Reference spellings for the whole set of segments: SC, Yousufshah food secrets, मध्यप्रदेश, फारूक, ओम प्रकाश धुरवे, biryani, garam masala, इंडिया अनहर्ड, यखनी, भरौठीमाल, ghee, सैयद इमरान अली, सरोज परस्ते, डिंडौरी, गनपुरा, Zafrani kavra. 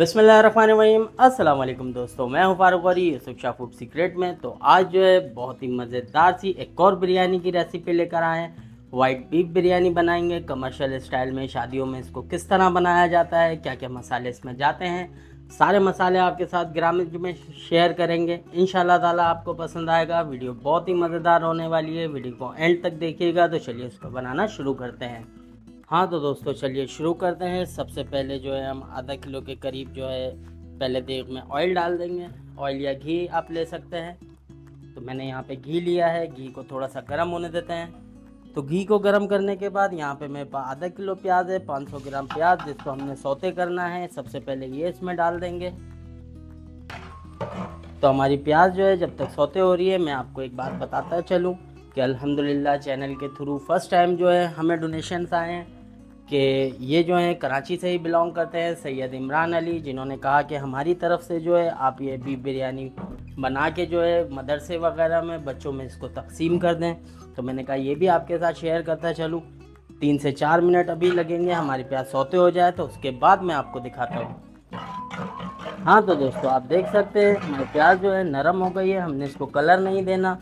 बिस्मिल्लाहिर्रहमानिर्रहीम। अस्सलाम वालेकुम दोस्तों, मैं हूं फारूक और यूसुफशाह फूड सीक्रेट में। तो आज जो है बहुत ही मज़ेदार सी एक और बिरयानी की रेसिपी लेकर आए हैं। वाइट बीफ बिरयानी बनाएंगे कमर्शियल स्टाइल में। शादियों में इसको किस तरह बनाया जाता है, क्या क्या मसाले इसमें जाते हैं, सारे मसाले आपके साथ ग्रामेज में शेयर करेंगे। इंशाल्लाह ताला आपको पसंद आएगा। वीडियो बहुत ही मज़ेदार होने वाली है, वीडियो को एंड तक देखिएगा। तो चलिए इसको बनाना शुरू करते हैं। हाँ तो दोस्तों चलिए शुरू करते हैं। सबसे पहले जो है हम आधा किलो के करीब जो है पहले देग में ऑयल डाल देंगे। ऑयल या घी आप ले सकते हैं। तो मैंने यहाँ पे घी लिया है। घी को थोड़ा सा गर्म होने देते हैं। तो घी को गर्म करने के बाद यहाँ पे मेरे पास आधा किलो प्याज है, 500 ग्राम प्याज, जिसको हमने सौते करना है। सबसे पहले ये इसमें डाल देंगे। तो हमारी प्याज जो है जब तक सौते हो रही है, मैं आपको एक बात बताता चलूँ कि अल्हम्दुलिल्लाह चैनल के थ्रू फर्स्ट टाइम जो है हमें डोनेशन्स आए हैं कि ये जो है कराची से ही बिलोंग करते हैं सैयद इमरान अली, जिन्होंने कहा कि हमारी तरफ से जो है आप ये बीफ बिरयानी बना के जो है मदरसे वगैरह में बच्चों में इसको तकसीम कर दें। तो मैंने कहा ये भी आपके साथ शेयर करता चलूँ। 3 से 4 मिनट अभी लगेंगे, हमारी प्याज सौते हो जाए। तो उसके बाद मैं आपको दिखाता हूँ। हाँ तो दोस्तों आप देख सकते हैं हमारी प्याज जो है नरम हो गई है, हमने इसको कलर नहीं देना।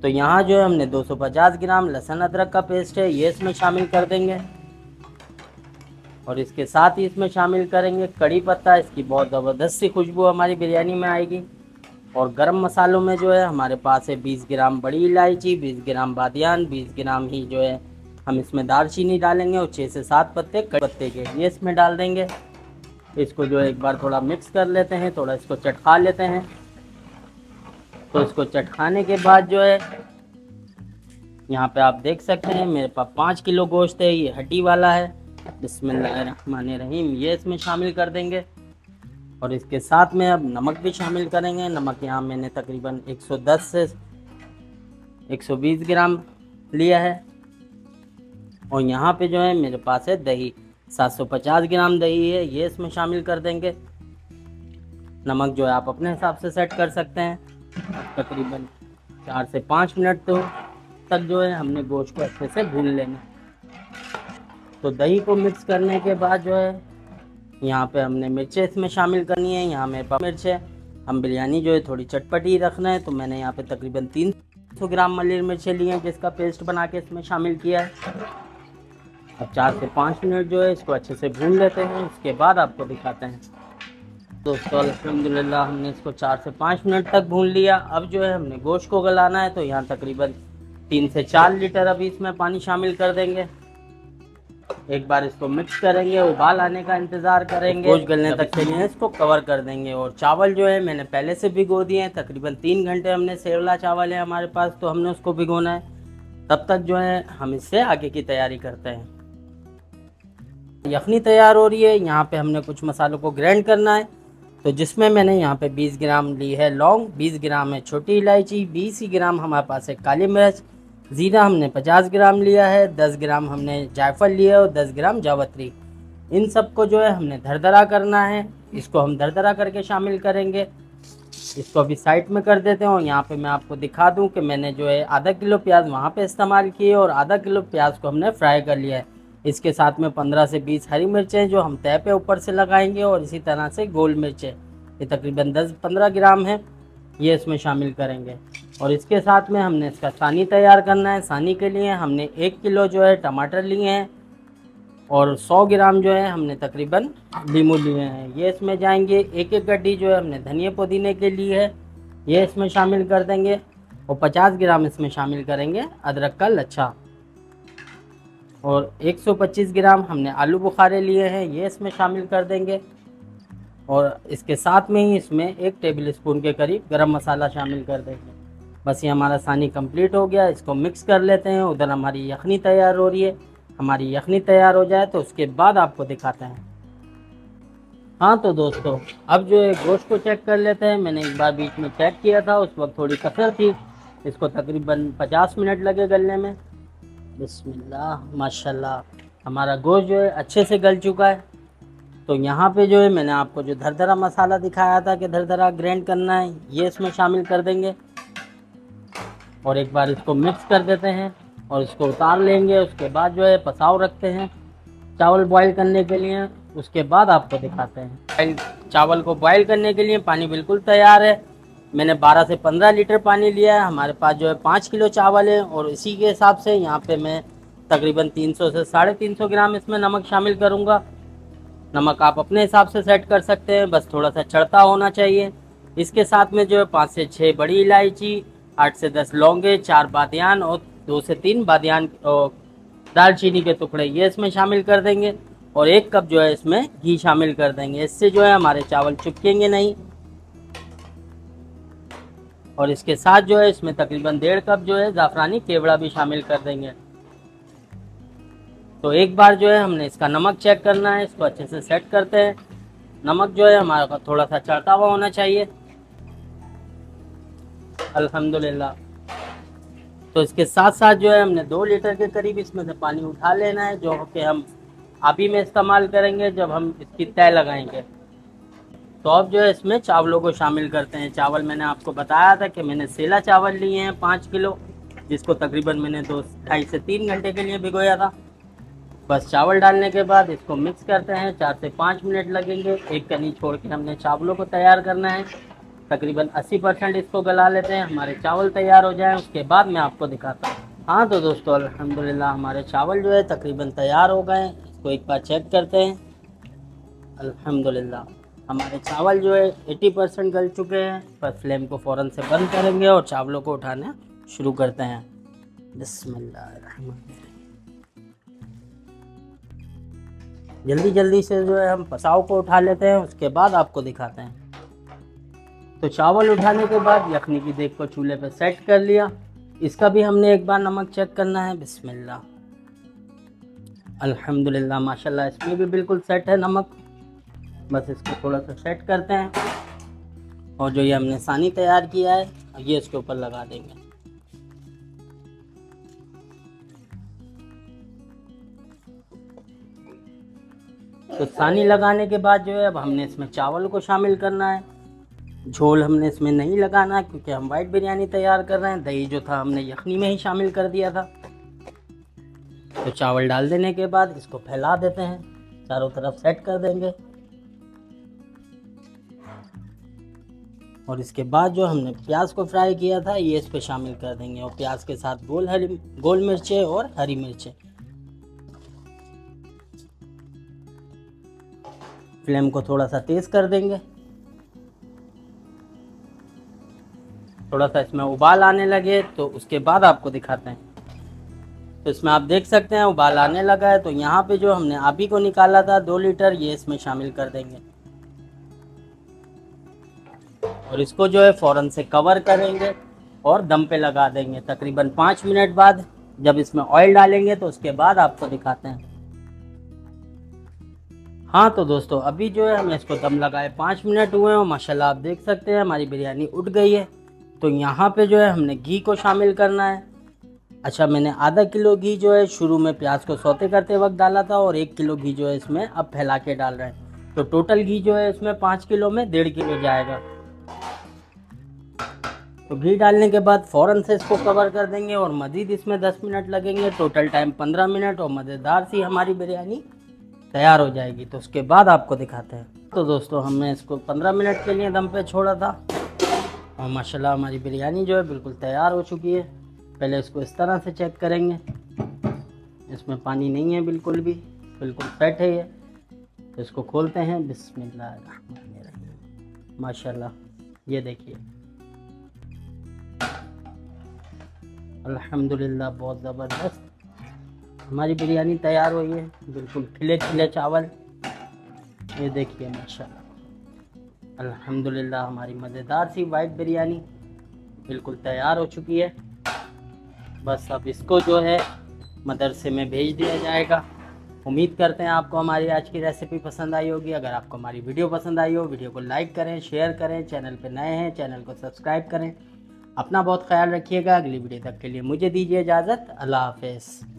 तो यहाँ जो है हमने 250 ग्राम लहसुन अदरक का पेस्ट है, ये इसमें शामिल कर देंगे। और इसके साथ ही इसमें शामिल करेंगे कड़ी पत्ता, इसकी बहुत ज़बरदस्त सी खुशबू हमारी बिरयानी में आएगी। और गरम मसालों में जो है हमारे पास है 20 ग्राम बड़ी इलायची, 20 ग्राम बादियान, 20 ग्राम ही जो है हम इसमें दालचीनी डालेंगे और 6 से 7 पत्ते कड़ी पत्ते के ये इसमें डाल देंगे। इसको जो एक बार थोड़ा मिक्स कर लेते हैं, थोड़ा इसको चटका लेते हैं। तो इसको चटकाने के बाद जो है यहाँ पे आप देख सकते हैं मेरे पास 5 किलो गोश्त है, ये हड्डी वाला है। बिस्मिल्लाहिर्रहमानिर्रहीम ये इसमें शामिल कर देंगे। और इसके साथ में अब नमक भी शामिल करेंगे। नमक यहाँ मैंने तकरीबन 110 से 120 ग्राम लिया है। और यहाँ पे जो है मेरे पास है दही, 750 ग्राम दही है, ये इसमें शामिल कर देंगे। नमक जो है आप अपने हिसाब से सेट कर सकते हैं। तकरीबन 4 से 5 मिनट तो तक जो है हमने गोश्त को अच्छे से भून लेना। तो दही को मिक्स करने के बाद जो है यहाँ पे हमने मिर्चें इसमें शामिल करनी है। यहाँ मेरे पास मिर्च है। हम बिरयानी जो है थोड़ी चटपटी रखना है, तो मैंने यहाँ पे तकरीबन 300 ग्राम मलेर मिर्चें ली हैं, जिसका पेस्ट बना के इसमें शामिल किया है। अब 4 से 5 मिनट जो है इसको अच्छे से भून लेते हैं, उसके बाद आपको दिखाते हैं। दोस्तों अल्हम्दुलिल्लाह हमने इसको 4 से 5 मिनट तक भून लिया। अब जो है हमने गोश्त को गलाना है। तो यहाँ तकरीबन 3 से 4 लीटर अभी इसमें पानी शामिल कर देंगे। एक बार इसको मिक्स करेंगे, उबाल आने का इंतज़ार करेंगे। गोश्त गलने तक के लिए इसको कवर कर देंगे। और चावल जो है मैंने पहले से भिगो दिए हैं। तकरीबन 3 घंटे हमने सेवला चावल है हमारे पास, तो हमने उसको भिगोना है। तब तक जो है हम इससे आगे की तैयारी करते हैं। यखनी तैयार हो रही है। यहाँ पर हमने कुछ मसालों को ग्राइंड करना है। तो जिसमें मैंने यहाँ पे 20 ग्राम ली है लौंग, 20 ग्राम है छोटी इलायची, 20 ग्राम हमारे पास है काली मिर्च, ज़ीरा हमने 50 ग्राम लिया है, 10 ग्राम हमने जायफल लिया है और 10 ग्राम जावत्री। इन सब को जो है हमने धरधरा करना है। इसको हम धरधरा करके शामिल करेंगे। इसको अभी साइड में कर देते हैं। और यहाँ पे मैं आपको दिखा दूँ कि मैंने जो है आधा किलो प्याज वहाँ पर इस्तेमाल किए और आधा किलो प्याज को हमने फ्राई कर लिया है। इसके साथ में 15 से 20 हरी मिर्चें जो हम तय पे ऊपर से लगाएंगे, और इसी तरह से गोल मिर्चें, ये तकरीबन 10-15 ग्राम है, ये इसमें शामिल करेंगे। और इसके साथ में हमने इसका सानी तैयार करना है। सानी के लिए हमने 1 किलो जो है टमाटर लिए हैं और 100 ग्राम जो है हमने तकरीबन नींबू लिए हैं, ये इसमें जाएंगे। 1 गड्डी जो है हमने धनिया पुदीने के लिए है, ये इसमें शामिल कर देंगे। और 50 ग्राम इसमें शामिल करेंगे अदरक का लच्छा। और 125 ग्राम हमने आलू बुखारे लिए हैं, ये इसमें शामिल कर देंगे। और इसके साथ में ही इसमें 1 टेबल स्पून के करीब गरम मसाला शामिल कर देंगे। बस ये हमारा सानी कंप्लीट हो गया। इसको मिक्स कर लेते हैं। उधर हमारी यखनी तैयार हो रही है। हमारी यखनी तैयार हो जाए तो उसके बाद आपको दिखाते हैं। हाँ तो दोस्तों अब जो है गोश्त को चेक कर लेते हैं। मैंने एक बार बीच में चेक किया था, उस वक्त थोड़ी कसर थी। इसको तकरीबन 50 मिनट लगे गलने में। बिस्मिल्लाह, माशाल्लाह हमारा गोश्त जो है अच्छे से गल चुका है। तो यहाँ पे जो है मैंने आपको जो धरधरा मसाला दिखाया था कि धरधरा ग्राइंड करना है, ये इसमें शामिल कर देंगे। और एक बार इसको मिक्स कर देते हैं और इसको उतार लेंगे। उसके बाद जो है पसाव रखते हैं चावल बॉईल करने के लिए। उसके बाद आपको दिखाते हैं। चावल को बॉयल करने के लिए पानी बिल्कुल तैयार है। मैंने 12 से 15 लीटर पानी लिया है। हमारे पास जो है 5 किलो चावल है और इसी के हिसाब से यहाँ पे मैं तकरीबन 300 से 350 ग्राम इसमें नमक शामिल करूँगा। नमक आप अपने हिसाब से सेट कर सकते हैं, बस थोड़ा सा चढ़ता होना चाहिए। इसके साथ में जो है 5 से 6 बड़ी इलायची, 8 से 10 लौंगे, 4 बादियान और 2 से 3 बादियान दालचीनी के टुकड़े ये इसमें शामिल कर देंगे और 1 कप जो है इसमें घी शामिल कर देंगे। इससे जो है हमारे चावल चिपकेंगे नहीं। और इसके साथ जो है इसमें तकरीबन 1.5 कप जो है ज़ाफ़रानी केवड़ा भी शामिल कर देंगे। तो एक बार जो है हमने इसका नमक चेक करना है, इसको अच्छे से सेट करते हैं। नमक जो है हमारा थोड़ा सा चढ़ता हुआ होना चाहिए। अल्हम्दुलिल्लाह। तो इसके साथ साथ जो है हमने 2 लीटर के करीब इसमें से पानी उठा लेना है, जो कि हम अभी में इस्तेमाल करेंगे जब हम इसकी तय लगाएंगे। तो अब जो है इसमें चावलों को शामिल करते हैं। चावल मैंने आपको बताया था कि मैंने सेला चावल लिए हैं 5 किलो, जिसको तकरीबन मैंने 2-2.5 से 3 घंटे के लिए भिगोया था। बस चावल डालने के बाद इसको मिक्स करते हैं। 4 से 5 मिनट लगेंगे। एक कनी छोड़ के हमने चावलों को तैयार करना है। तकरीबन 80% इसको गला लेते हैं, हमारे चावल तैयार हो जाएं, उसके बाद मैं आपको दिखाता हूँ। हाँ तो दोस्तों अल्हम्दुलिल्लाह हमारे चावल जो है तकरीबन तैयार हो गए। इसको एक बार चेक करते हैं। अल्हम्दुलिल्लाह हमारे चावल जो है 80% गल चुके हैं। बस फ्लेम को फ़ौरन से बंद करेंगे और चावलों को उठाना शुरू करते हैं। बिस्मिल्लाह। जल्दी जल्दी से जो है हम पसाव को उठा लेते हैं, उसके बाद आपको दिखाते हैं। तो चावल उठाने के बाद यखनी की देख को चूल्हे पर सेट कर लिया। इसका भी हमने एक बार नमक चेक करना है। बिस्मिल्लाह। अल्हम्दुलिल्लाह माशाल्लाह इसमें भी बिल्कुल सेट है नमक। बस इसको थोड़ा सा सेट करते हैं और जो ये हमने सानी तैयार किया है ये इसके ऊपर लगा देंगे। तो सानी लगाने के बाद जो है अब हमने इसमें चावल को शामिल करना है। झोल हमने इसमें नहीं लगाना क्योंकि हम वाइट बिरयानी तैयार कर रहे हैं। दही जो था हमने यखनी में ही शामिल कर दिया था। तो चावल डाल देने के बाद इसको फैला देते हैं, चारों तरफ सेट कर देंगे। और इसके बाद जो हमने प्याज को फ्राई किया था ये इस पर शामिल कर देंगे और प्याज के साथ गोल मिर्चें और हरी मिर्चें। फ्लेम को थोड़ा सा तेज़ कर देंगे। थोड़ा सा इसमें उबाल आने लगे तो उसके बाद आपको दिखाते हैं। तो इसमें आप देख सकते हैं उबाल आने लगा है। तो यहाँ पे जो हमने आबी को निकाला था 2 लीटर ये इसमें शामिल कर देंगे और इसको जो है फ़ौरन से कवर करेंगे और दम पे लगा देंगे। तकरीबन 5 मिनट बाद जब इसमें ऑयल डालेंगे तो उसके बाद आपको दिखाते हैं। हाँ तो दोस्तों अभी जो है हमने इसको दम लगाए 5 मिनट हुए हैं। माशाल्लाह आप देख सकते हैं हमारी बिरयानी उठ गई है। तो यहाँ पे जो है हमने घी को शामिल करना है। अच्छा मैंने आधा किलो घी जो है शुरू में प्याज को सौते करते वक्त डाला था और 1 किलो घी जो है इसमें अब फैला के डाल रहे हैं। तो टोटल घी जो है इसमें 5 किलो में 1.5 किलो जाएगा। तो घी डालने के बाद फ़ौरन से इसको कवर कर देंगे और मज़ीद इसमें 10 मिनट लगेंगे। टोटल टाइम 15 मिनट और मज़ेदार सी हमारी बिरयानी तैयार हो जाएगी। तो उसके बाद आपको दिखाते हैं। तो दोस्तों हमने इसको 15 मिनट के लिए दम पे छोड़ा था और माशाल्लाह हमारी बिरयानी जो है बिल्कुल तैयार हो चुकी है। पहले इसको इस तरह से चेक करेंगे, इसमें पानी नहीं है बिल्कुल भी, बिल्कुल सेट है ये। तो इसको खोलते हैं। बिस्मिल्लाह रहमान रहीम। माशाल्लाह ये देखिए अल्हम्दुलिल्लाह बहुत ज़बरदस्त हमारी बिरयानी तैयार हुई है। बिल्कुल खिले खिले चावल ये देखिए माशाल्लाह अल्हम्दुलिल्लाह हमारी मज़ेदार सी वाइट बिरयानी बिल्कुल तैयार हो चुकी है। बस अब इसको जो है मदरसे में भेज दिया जाएगा। उम्मीद करते हैं आपको हमारी आज की रेसिपी पसंद आई होगी। अगर आपको हमारी वीडियो पसंद आई हो वीडियो को लाइक करें, शेयर करें। चैनल पर नए हैं चैनल को सब्सक्राइब करें। अपना बहुत ख्याल रखिएगा। अगली वीडियो तक के लिए मुझे दीजिए इजाज़त। अल्लाह हाफिज़।